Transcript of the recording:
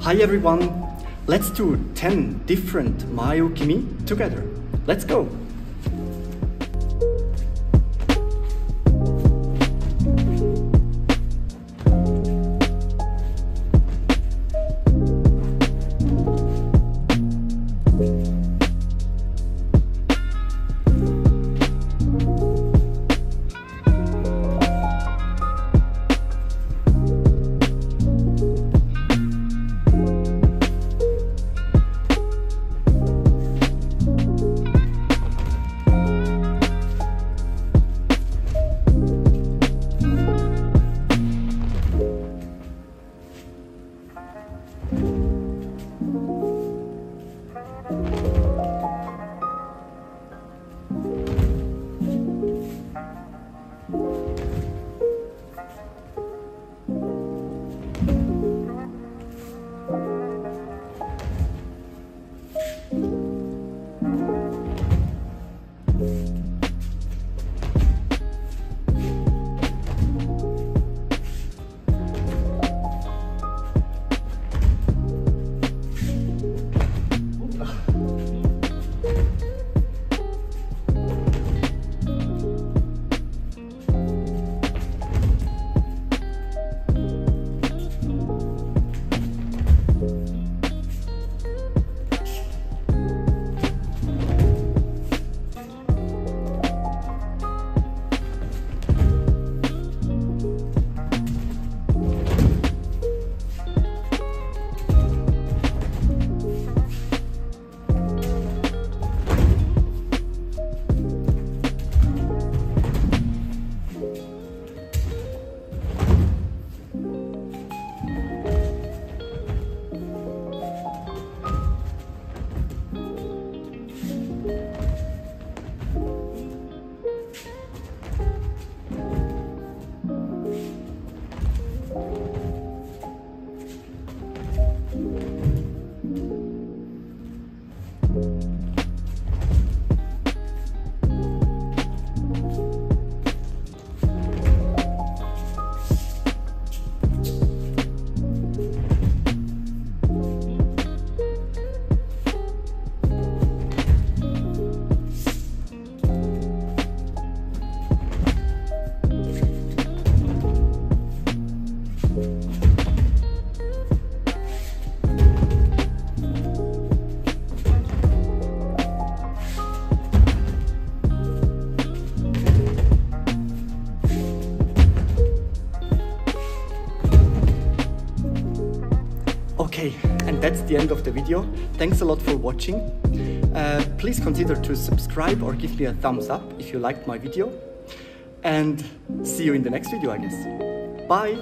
Hi everyone, let's do 10 different Mae Ukemi together. Let's go! Okay, and that's the end of the video. Thanks a lot for watching. Please consider to subscribe or give me a thumbs up if you liked my video. And see you in the next video, I guess. Bye!